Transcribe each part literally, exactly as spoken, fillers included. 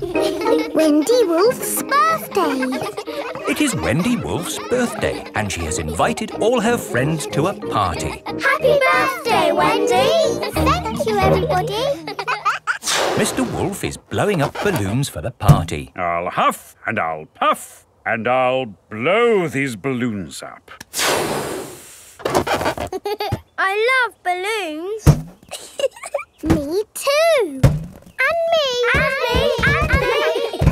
Wendy Wolf's birthday. It is Wendy Wolf's birthday and she has invited all her friends to a party. Happy birthday, Wendy! Thank you, everybody. Mister Wolf is blowing up balloons for the party. I'll huff and I'll puff and I'll blow these balloons up. I love balloons. Me too. And me. And me. And me.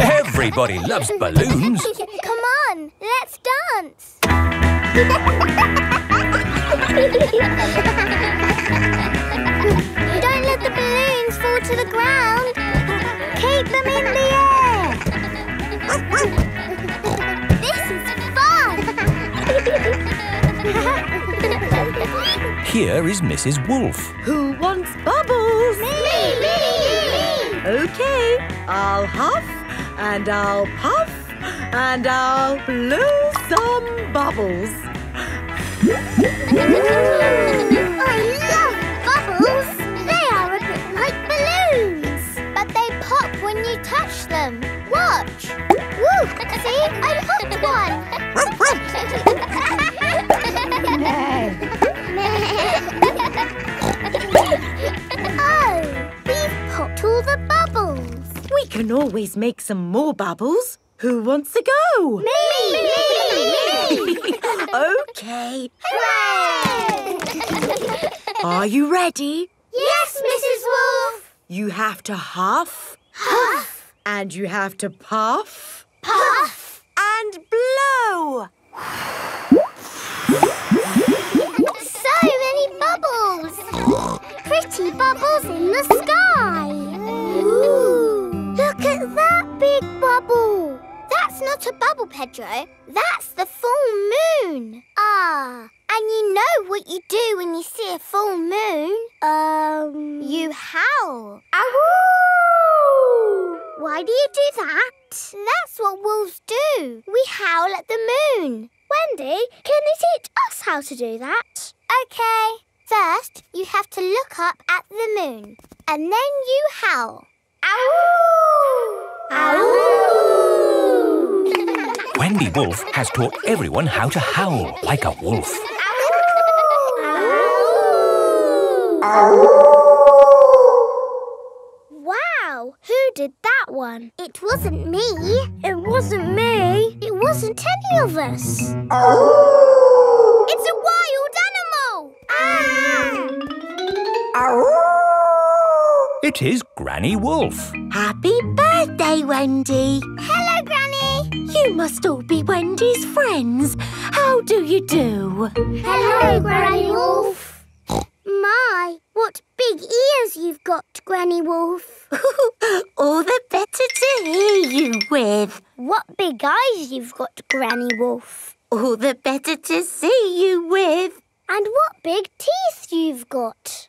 Everybody loves balloons. Come on, let's dance. Don't let the balloons fall to the ground. Keep them in the air. This is fun. Here is Missus Wolf. Who wants bubbles? Me, me, me, me. Okay, I'll huff and I'll puff and I'll blow some bubbles. I love bubbles. They are a bit like balloons, but they pop when you touch them. Watch. Woo! See, I popped one. Oh, we've popped all the bubbles. We can always make some more bubbles. Who wants to go? Me! Me! Me! Me. Okay. Hooray! Are you ready? Yes, Missus Wolf. You have to huff. Huff. And you have to puff. Puff. And blow. So many bubbles. Pretty bubbles in the sky. Ooh. Look at that big bubble. That's not a bubble, Pedro. That's the full moon. Ah, and you know what you do when you see a full moon? Um, you howl. Ow! Why do you do that? That's what wolves do. We howl at the moon. Wendy, can you teach us how to do that? Okay. First, you have to look up at the moon. And then you howl. Ow! Ow! Wendy Wolf has taught everyone how to howl like a wolf. Ow! Ow! Wow! Who did that one? It wasn't me. It wasn't me. It wasn't any of us. Ow! It's a wild animal! Ah! Ow! It is Granny Wolf. Happy birthday, Wendy. Hello, Granny. You must all be Wendy's friends. How do you do? Hello, Granny Wolf. My, what big ears you've got, Granny Wolf. All the better to hear you with. What big eyes you've got, Granny Wolf. All the better to see you with. And what big teeth you've got.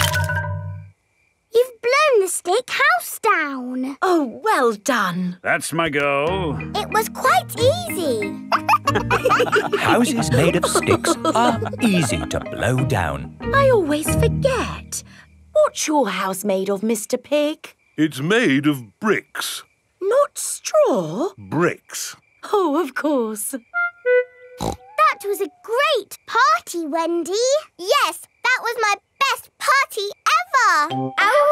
You've blown the stick house down. Oh, well done. That's my goal. It was quite easy. Houses made of sticks are easy to blow down. I always forget. What's your house made of, Mister Pig? It's made of bricks. Not straw? Bricks. Oh, of course. That was a great party, Wendy. Yes, that was my best party ever! Ow!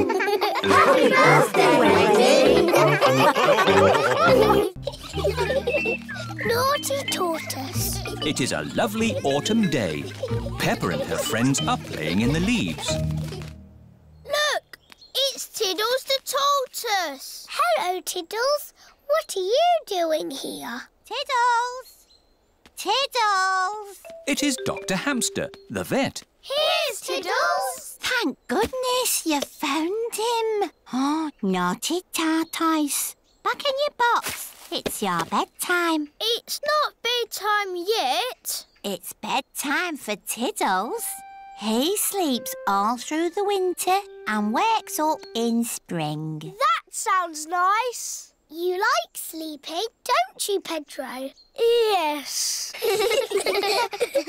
Ow! Happy birthday, Wendy! Naughty tortoise. It is a lovely autumn day. Peppa and her friends are playing in the leaves. Look! It's Tiddles the tortoise. Hello, Tiddles. What are you doing here? Tiddles! Tiddles! It is Doctor Hamster, the vet. Here's Tiddles! Thank goodness you found him. Oh, naughty tart ice. Back in your box. It's your bedtime. It's not bedtime yet. It's bedtime for Tiddles. He sleeps all through the winter and wakes up in spring. That sounds nice. You like sleeping, don't you, Pedro? Yes.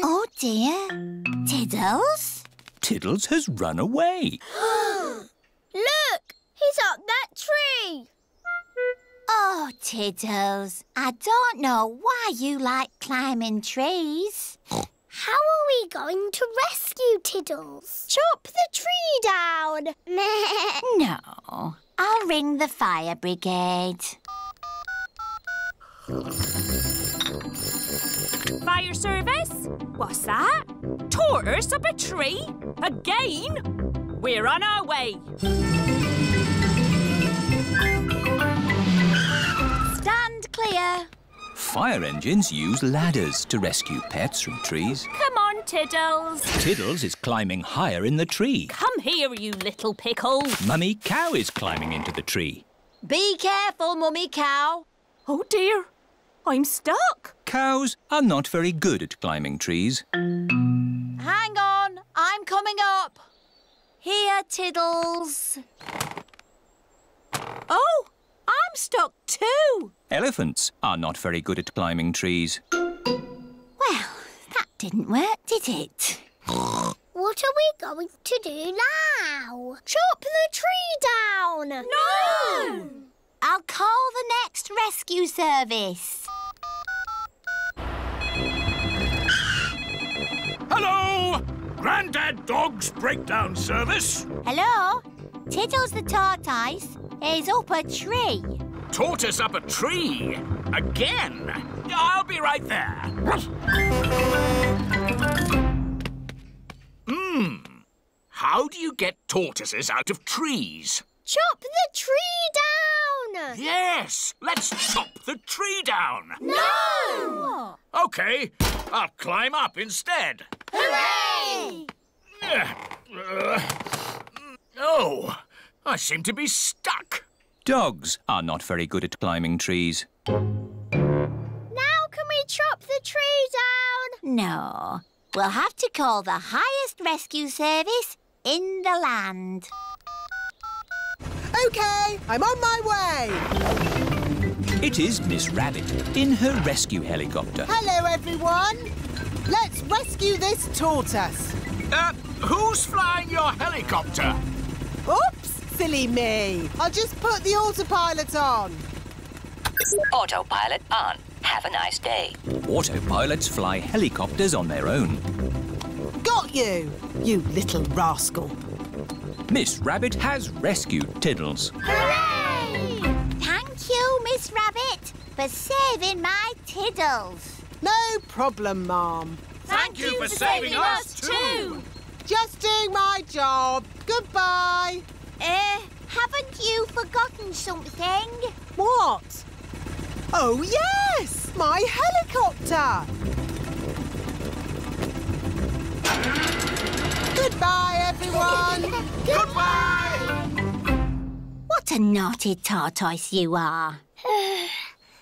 Oh, dear. Tiddles? Tiddles has run away. Look! He's up that tree. Oh, Tiddles, I don't know why you like climbing trees. How are we going to rescue Tiddles? Chop the tree down. No, I'll ring the fire brigade. Fire service? What's that? Tore us up a tree? Again? We're on our way. Stand clear. Fire engines use ladders to rescue pets from trees. Come on, Tiddles. Tiddles is climbing higher in the tree. Come here, you little pickle. Mummy Cow is climbing into the tree. Be careful, Mummy Cow. Oh, dear. I'm stuck. Cows are not very good at climbing trees. Hang on. I'm coming up. Here, Tiddles. Oh, I'm stuck too. Elephants are not very good at climbing trees. Well, that didn't work, did it? What are we going to do now? Chop the tree down! No! No! I'll call the next rescue service. Hello! Grandad Dog's breakdown service. Hello? Tiddles the tortoise is up a tree. Tortoise up a tree? Again? I'll be right there. Hmm. How do you get tortoises out of trees? Chop the tree down! Yes! Let's chop the tree down! No! OK, I'll climb up instead. Hooray! Oh, I seem to be stuck. Dogs are not very good at climbing trees. Now can we chop the tree down? No. We'll have to call the highest rescue service in the land. OK, I'm on my way. It is Miss Rabbit in her rescue helicopter. Hello, everyone. Let's rescue this tortoise. Uh, who's flying your helicopter? Oops, silly me. I'll just put the autopilot on. Autopilot on. Have a nice day. Autopilots fly helicopters on their own. Got you, you little rascal. Miss Rabbit has rescued Tiddles. Hooray! Thank you, Miss Rabbit, for saving my Tiddles. No problem, Ma'am. Thank, Thank you, you for saving, saving us, too. Just doing my job. Goodbye. Eh, uh, haven't you forgotten something? What? Oh, yes! My helicopter! Goodbye, everyone! Goodbye! What a naughty tortoise you are.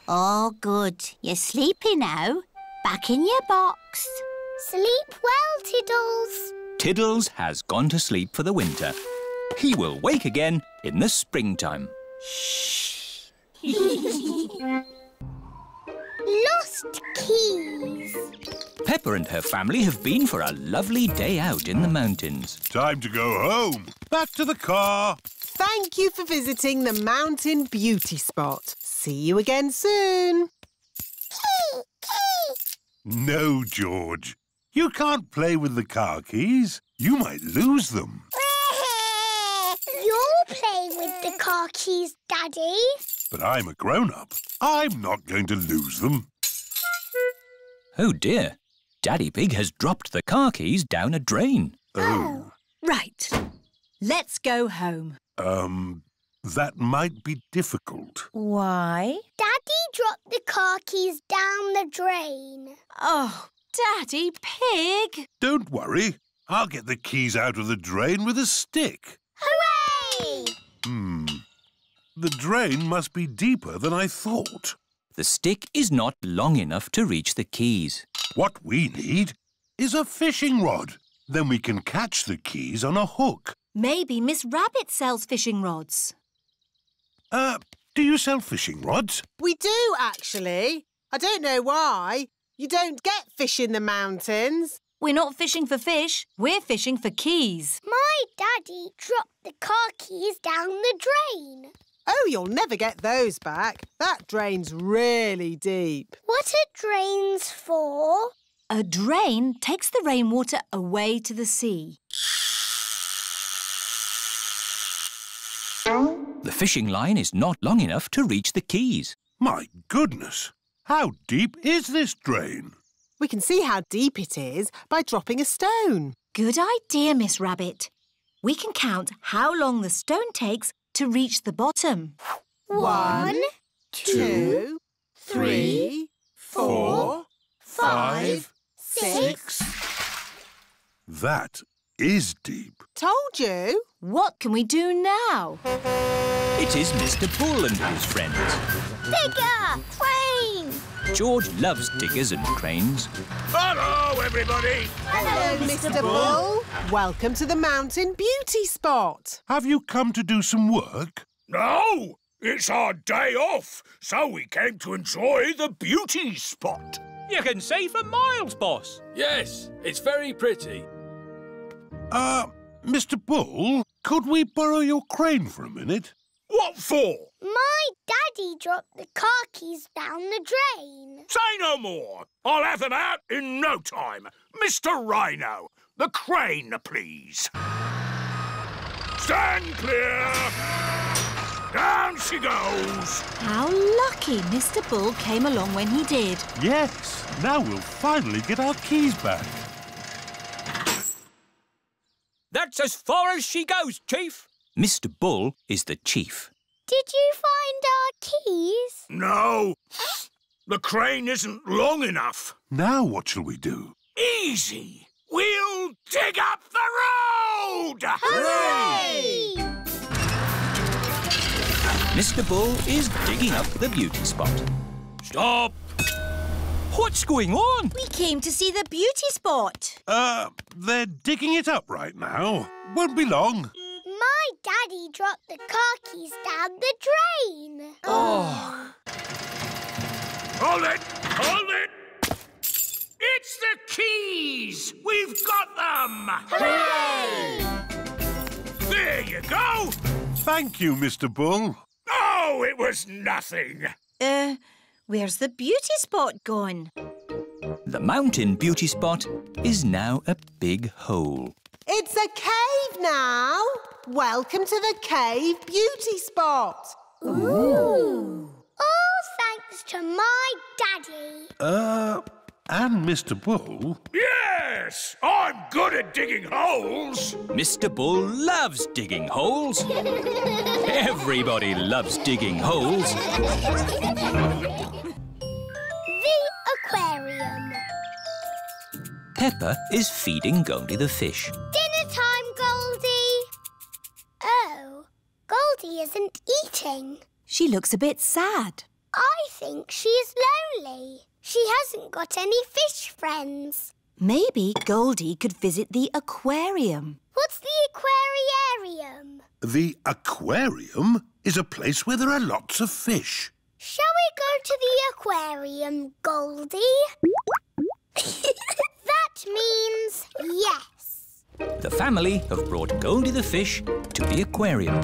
All good. You're sleepy now. Back in your box. Sleep well, Tiddles. Tiddles has gone to sleep for the winter. He will wake again in the springtime. Shh. Lost keys. Peppa and her family have been for a lovely day out in the mountains. Time to go home. Back to the car. Thank you for visiting the mountain beauty spot. See you again soon. Key, key. No, George. You can't play with the car keys. You might lose them. You're playing with the car keys, Daddy. But I'm a grown-up. I'm not going to lose them. Oh, dear. Daddy Pig has dropped the car keys down a drain. Oh. Right. Let's go home. Um, that might be difficult. Why? Daddy dropped the car keys down the drain. Oh, Daddy Pig. Don't worry. I'll get the keys out of the drain with a stick. Hooray! Hmm. The drain must be deeper than I thought. The stick is not long enough to reach the keys. What we need is a fishing rod. Then we can catch the keys on a hook. Maybe Miss Rabbit sells fishing rods. Uh, do you sell fishing rods? We do, actually. I don't know why. You don't get fish in the mountains. We're not fishing for fish, we're fishing for keys. My daddy dropped the car keys down the drain. Oh, you'll never get those back. That drain's really deep. What are drains for? A drain takes the rainwater away to the sea. The fishing line is not long enough to reach the keys. My goodness! How deep is this drain? We can see how deep it is by dropping a stone. Good idea, Miss Rabbit. We can count how long the stone takes to reach the bottom. One, two, three, four, five, six. That is deep. Told you. What can we do now? It is Mister Bull and his friends. Digger! Crane! George loves diggers and cranes. Hello, everybody! Hello, Mister Bull. Welcome to the Mountain Beauty Spot. Have you come to do some work? No! It's our day off, so we came to enjoy the beauty spot. You can see for miles, boss. Yes, it's very pretty. Uh, Mister Bull, could we borrow your crane for a minute? What for? My daddy dropped the car keys down the drain. Say no more. I'll have them out in no time. Mister Rhino, the crane, please. Stand clear. Down she goes. How lucky Mister Bull came along when he did. Yes, now we'll finally get our keys back. That's as far as she goes, Chief. Mister Bull is the chief. Did you find our keys? No. The crane isn't long enough. Now what shall we do? Easy. We'll dig up the road! Hooray! Mister Bull is digging up the beauty spot. Stop! What's going on? We came to see the beauty spot. Uh, they're digging it up right now. Won't be long. My daddy dropped the car keys down the drain. Oh. Hold it! Hold it! It's the keys! We've got them! Hooray! There you go! Thank you, Mister Bull. Oh, it was nothing. Uh... Where's the beauty spot gone? The mountain beauty spot is now a big hole. It's a cave now. Welcome to the cave beauty spot. Ooh. Ooh. All thanks to my daddy. Uh, and Mister Bull. Yes, I'm good at digging holes. Mister Bull loves digging holes. Everybody loves digging holes. The aquarium. Peppa is feeding Goldie the fish. Dinner time, Goldie. Oh, Goldie isn't eating. She looks a bit sad. I think she's lonely. She hasn't got any fish friends. Maybe Goldie could visit the aquarium. What's the aquarium? The aquarium is a place where there are lots of fish. Shall we go to the aquarium, Goldie? That means yes. The family have brought Goldie the fish to the aquarium.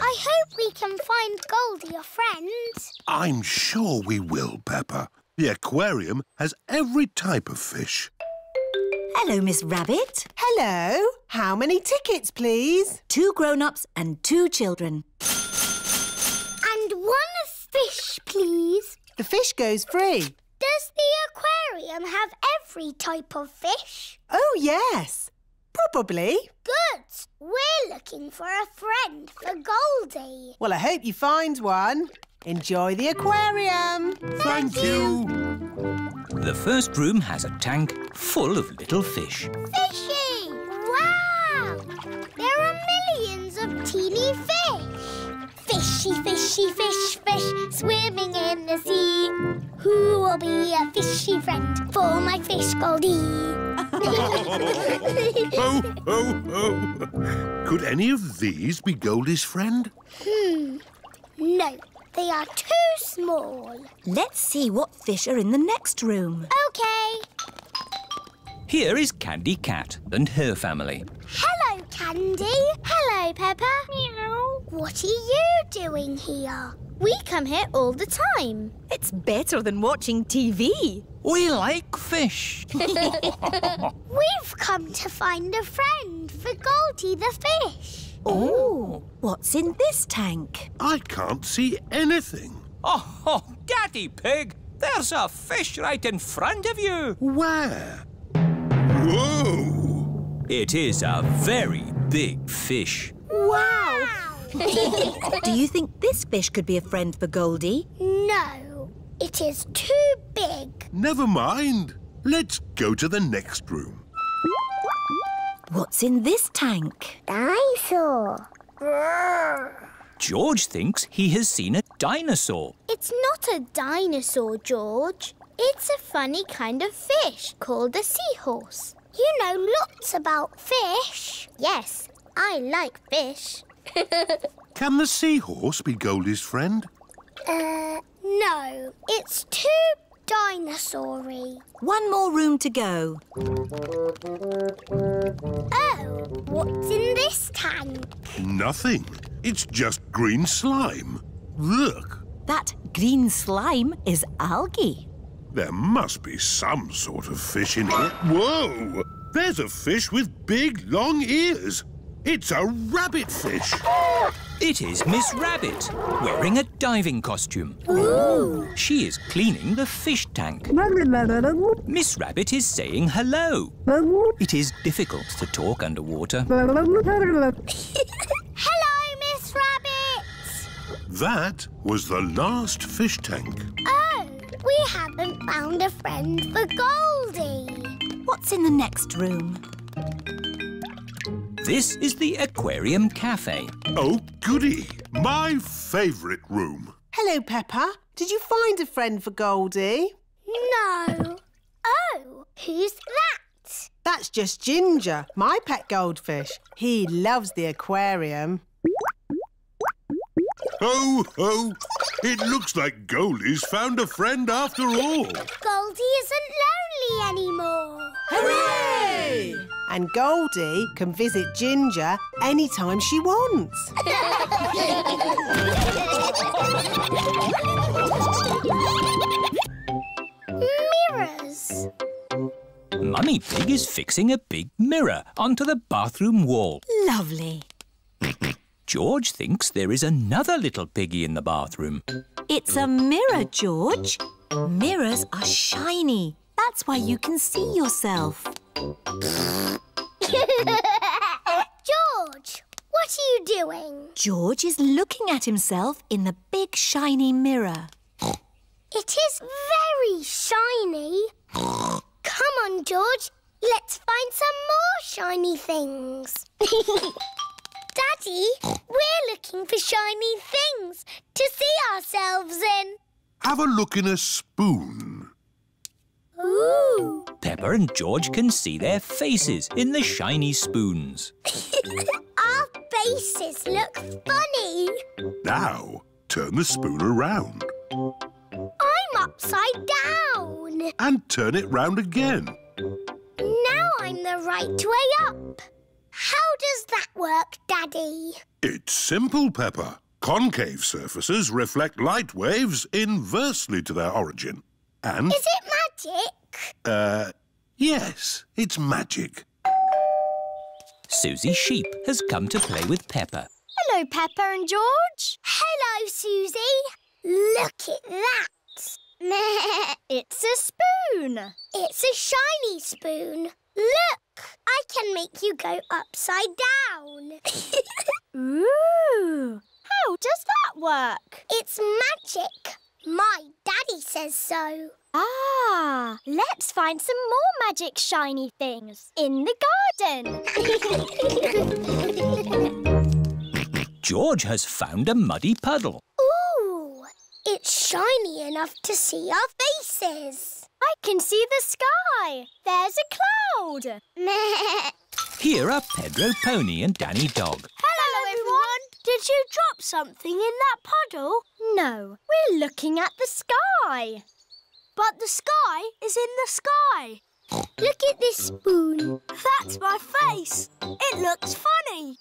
I hope we can find Goldie a friend. I'm sure we will, Peppa. The aquarium has every type of fish. Hello, Miss Rabbit. Hello. How many tickets, please? Two grown-ups and two children. And one fish, please. The fish goes free. Does the aquarium have every type of fish? Oh, yes. Probably. Good. We're looking for a friend for Goldie. Well, I hope you find one. Enjoy the aquarium. Thank, Thank you. you. The first room has a tank full of little fish. Fishy! Wow! There are millions of teeny fish. Fish Fishy, fishy, fish, fish, swimming in the sea. Who will be a fishy friend for my fish Goldie? Ho, ho, ho! Could any of these be Goldie's friend? Hmm. No, they are too small. Let's see what fish are in the next room. OK. Here is Candy Cat and her family. Hello, Candy. Hello, Peppa. Meow. What are you doing here? We come here all the time. It's better than watching T V. We like fish. We've come to find a friend for Goldie the fish. Oh. What's in this tank? I can't see anything. Oh, oh, Daddy Pig, there's a fish right in front of you. Where? Whoa! It is a very big fish. Wow! Do you think this fish could be a friend for Goldie? No, it is too big. Never mind. Let's go to the next room. What's in this tank? Dinosaur. George thinks he has seen a dinosaur. It's not a dinosaur, George. It's a funny kind of fish called a seahorse. You know lots about fish. Yes, I like fish. Can the seahorse be Goldie's friend? Uh, no. It's too dinosaur-y. One more room to go. Oh, what's in this tank? Nothing. It's just green slime. Look. That green slime is algae. There must be some sort of fish in here. Whoa! There's a fish with big, long ears. It's a rabbit fish. It is Miss Rabbit, wearing a diving costume. Ooh. She is cleaning the fish tank. Miss Rabbit is saying hello. It is difficult to talk underwater. Hello, Miss Rabbit! That was the last fish tank. Oh! We haven't found a friend for Goldie. What's in the next room? This is the Aquarium Cafe. Oh, goody! My favourite room. Hello, Peppa. Did you find a friend for Goldie? No. Oh, who's that? That's just Ginger, my pet goldfish. He loves the aquarium. Ho, ho! It looks like Goldie's found a friend after all. Goldie isn't lonely anymore. Hooray! And Goldie can visit Ginger anytime she wants. Mirrors. Mummy Pig is fixing a big mirror onto the bathroom wall. Lovely. George thinks there is another little piggy in the bathroom. It's a mirror, George. Mirrors are shiny. That's why you can see yourself. George, what are you doing? George is looking at himself in the big shiny mirror. It is very shiny. Come on, George. Let's find some more shiny things. Daddy, we're looking for shiny things to see ourselves in. Have a look in a spoon. Ooh. Peppa and George can see their faces in the shiny spoons. Our faces look funny. Now, turn the spoon around. I'm upside down. And turn it round again. Now I'm the right way up. How does that work, Daddy? It's simple, Peppa. Concave surfaces reflect light waves inversely to their origin. And... Is it magic? Uh, yes, it's magic. Susie Sheep has come to play with Peppa. Hello, Peppa and George. Hello, Susie. Look at that. It's a spoon. It's a shiny spoon. Look, I can make you go upside down. Ooh, how does that work? It's magic. My daddy says so. Ah, let's find some more magic shiny things in the garden. George has found a muddy puddle. Ooh! It's shiny enough to see our faces. I can see the sky. There's a cloud. Here are Pedro Pony and Danny Dog. Hello, everyone. Did you drop something in that puddle? No, we're looking at the sky. But the sky is in the sky. Look at this spoon. That's my face. It looks funny.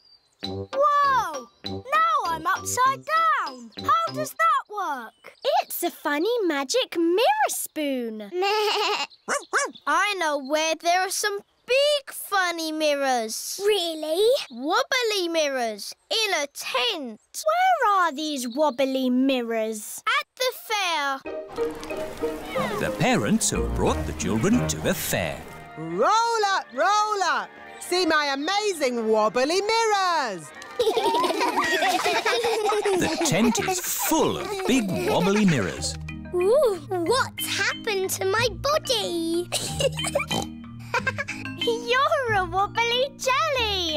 Whoa! Now I'm upside down. How does that work? It's a funny magic mirror spoon. I know where there are some big funny mirrors. Really? Wobbly mirrors in a tent. Where are these wobbly mirrors? At the fair. The parents have brought the children to the fair. Roll up, roll up. See my amazing wobbly mirrors! The tent is full of big wobbly mirrors. Ooh, what's happened to my body? You're a wobbly jelly!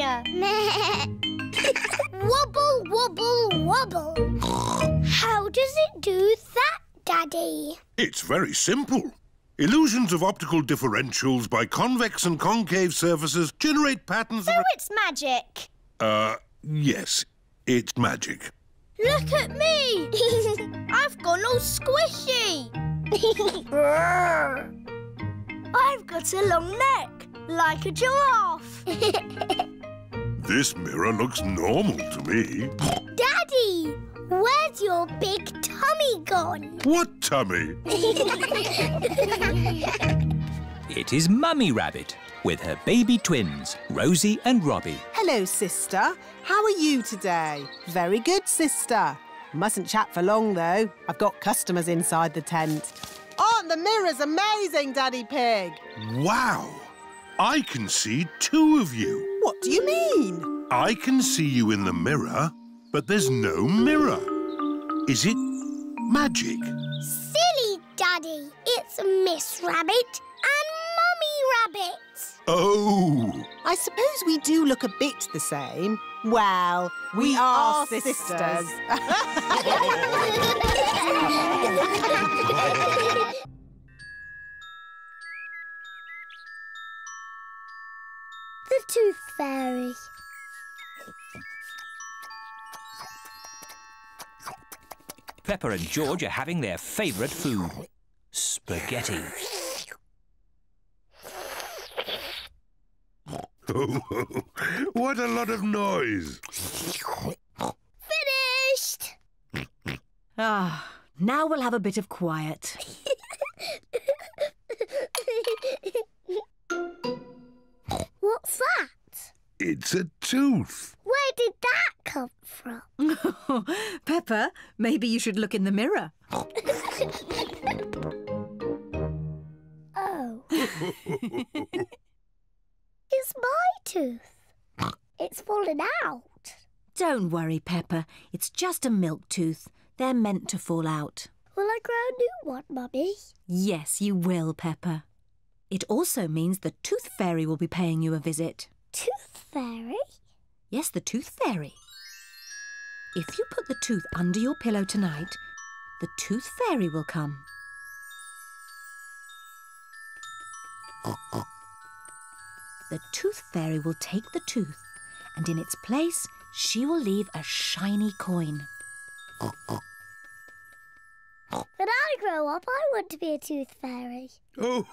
Wobble, wobble, wobble. How does it do that, Daddy? It's very simple. Illusions of optical differentials by convex and concave surfaces generate patterns... So it's magic? Uh, yes, it's magic. Look at me! I've gone all squishy! I've got a long neck, like a giraffe. This mirror looks normal to me. Daddy! Where's your big tummy gone? What tummy? It is Mummy Rabbit with her baby twins, Rosie and Robbie. Hello, sister. How are you today? Very good, sister. Mustn't chat for long, though. I've got customers inside the tent. Aren't the mirrors amazing, Daddy Pig? Wow! I can see two of you. What do you mean? I can see you in the mirror... but there's no mirror. Is it magic? Silly, Daddy. It's Miss Rabbit and Mummy Rabbit. Oh! I suppose we do look a bit the same. Well, we, we are, are sisters. sisters. The Tooth Fairy. Peppa and George are having their favourite food, spaghetti. What a lot of noise! Finished! Ah, now we'll have a bit of quiet. What's that? It's a tooth. Where did that come from? Oh, Peppa, maybe you should look in the mirror. Oh. It's my tooth. It's fallen out. Don't worry, Peppa. It's just a milk tooth. They're meant to fall out. Will I grow a new one, Mummy? Yes, you will, Peppa. It also means the Tooth Fairy will be paying you a visit. Tooth Fairy? Yes, the Tooth Fairy. If you put the tooth under your pillow tonight, the Tooth Fairy will come. The Tooth Fairy will take the tooth, and in its place, she will leave a shiny coin. When I grow up, I want to be a Tooth Fairy. Oh,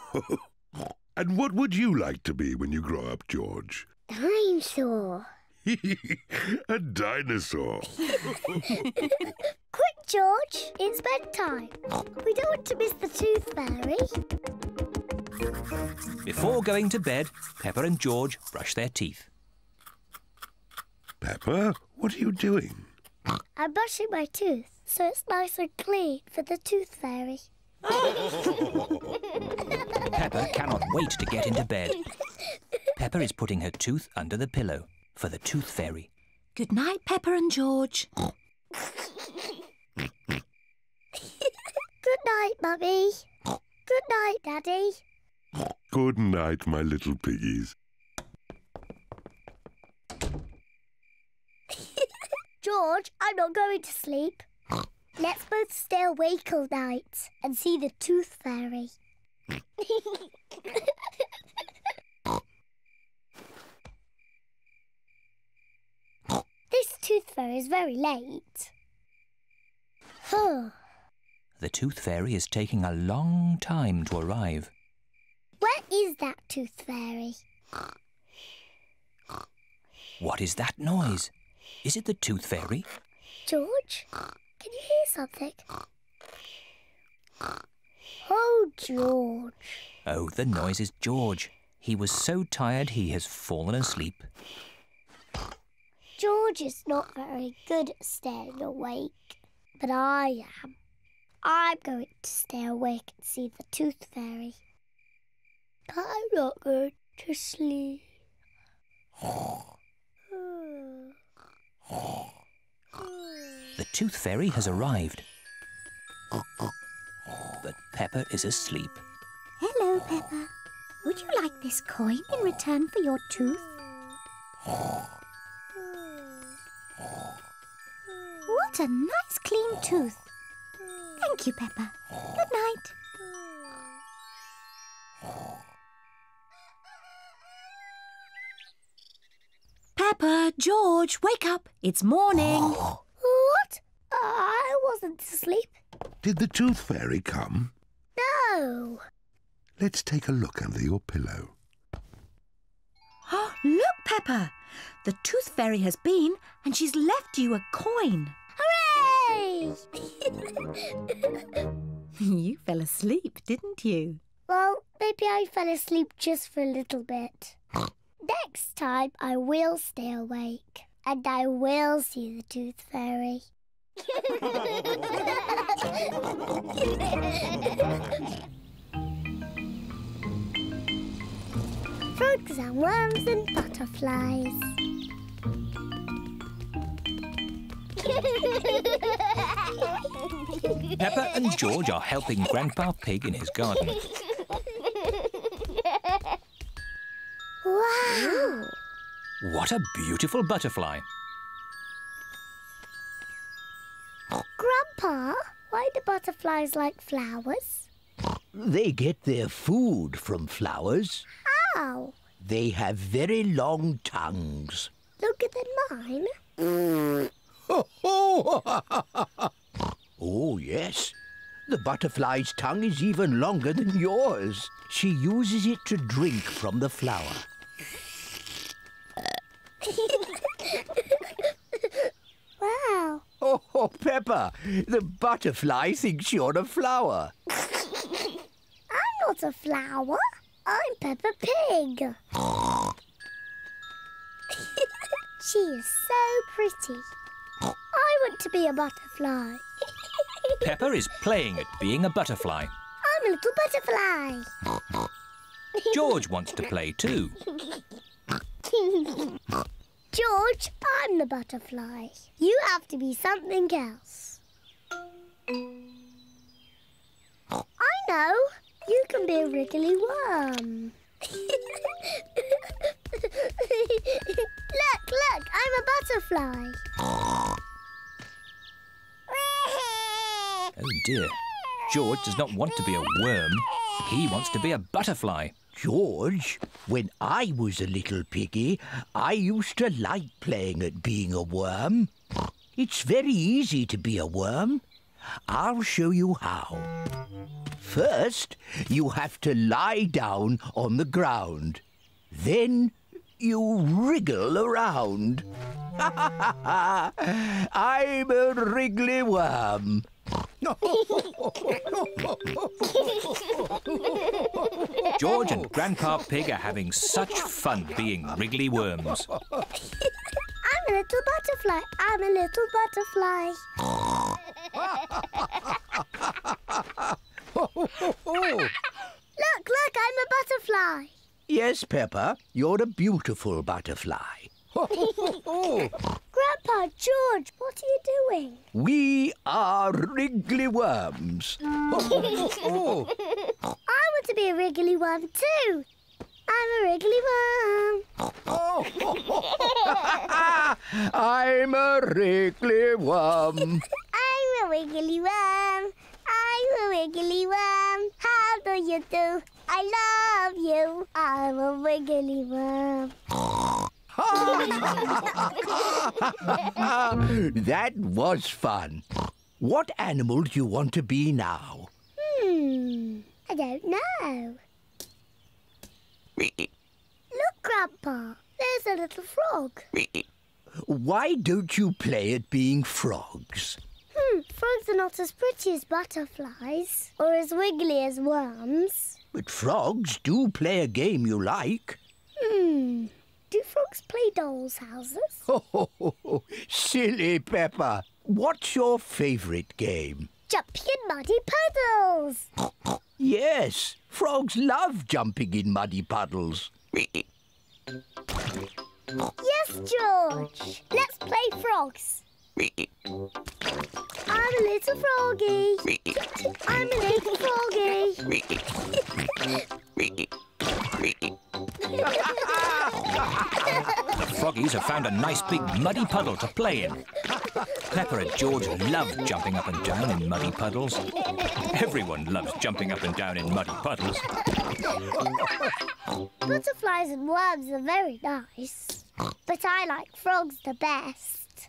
and what would you like to be when you grow up, George? Dinosaur. A dinosaur. Quick, George. It's bedtime. We don't want to miss the Tooth Fairy. Before going to bed, Peppa and George brush their teeth. Peppa, what are you doing? I'm brushing my tooth, so it's nice and clean for the Tooth Fairy. Peppa cannot wait to get into bed. Peppa is putting her tooth under the pillow. For the Tooth Fairy. Good night, Peppa and George. Good night, Mummy. Good night, Daddy. Good night, my little piggies. George, I'm not going to sleep. Let's both stay awake all night and see the Tooth Fairy. This Tooth Fairy is very late. The Tooth Fairy is taking a long time to arrive. Where is that Tooth Fairy? What is that noise? Is it the Tooth Fairy? George, can you hear something? Oh, George. Oh, the noise is George. He was so tired he has fallen asleep. George is not very good at staying awake, but I am. I'm going to stay awake and see the Tooth Fairy. But I'm not going to sleep. The Tooth Fairy has arrived. But Peppa is asleep. Hello, Peppa. Would you like this coin in return for your tooth? What a nice clean tooth. Thank you, Peppa. Good night. Peppa, George, wake up. It's morning. What? Uh, I wasn't asleep. Did the Tooth Fairy come? No. Let's take a look under your pillow. Look, Peppa. The Tooth Fairy has been and she's left you a coin. Hooray! You fell asleep, didn't you? Well, maybe I fell asleep just for a little bit. Next time I will stay awake and I will see the Tooth Fairy. Frogs and worms and butterflies. Peppa and George are helping Grandpa Pig in his garden. Wow! What a beautiful butterfly. Grandpa, why do butterflies like flowers? They get their food from flowers. How? They have very long tongues. Longer than mine? Oh, yes. The butterfly's tongue is even longer than yours. She uses it to drink from the flower. Wow. Oh, oh, Peppa, the butterfly thinks you're a flower. I'm not a flower. I'm Peppa Pig. She is so pretty. I want to be a butterfly. Peppa is playing at being a butterfly. I'm a little butterfly. George wants to play too. George, I'm the butterfly. You have to be something else. I know. You can be a wriggly worm. Look, look, I'm a butterfly. Oh dear. George does not want to be a worm. He wants to be a butterfly. George, when I was a little piggy, I used to like playing at being a worm. It's very easy to be a worm. I'll show you how. First, you have to lie down on the ground. Then you wriggle around. Ha ha ha ha! I'm a wriggly worm. George and Grandpa Pig are having such fun being wriggly worms. I'm a little butterfly. I'm a little butterfly. Look, look, I'm a butterfly. Yes, Peppa, you're a beautiful butterfly. Grandpa, George, what are you doing? We are wriggly worms. I want to be a wriggly worm too. I'm a wriggly worm. I'm a wriggly worm. I'm a wiggly worm. I'm a wiggly worm. How do you do? I love you. I'm a wiggly worm. That was fun. What animal do you want to be now? Hmm, I don't know. Look, Grandpa, there's a little frog. Why don't you play at being frogs? Hmm, frogs are not as pretty as butterflies or as wiggly as worms. But frogs do play a game you like. Hmm, do frogs play dolls' houses? Oh, silly Peppa. What's your favourite game? Jumping in muddy puddles. Yes, frogs love jumping in muddy puddles. Yes, George. Let's play frogs. I'm a little froggy. I'm a little froggy. Froggies have found a nice big muddy puddle to play in. Peppa and George love jumping up and down in muddy puddles. Everyone loves jumping up and down in muddy puddles. Butterflies and worms are very nice, but I like frogs the best.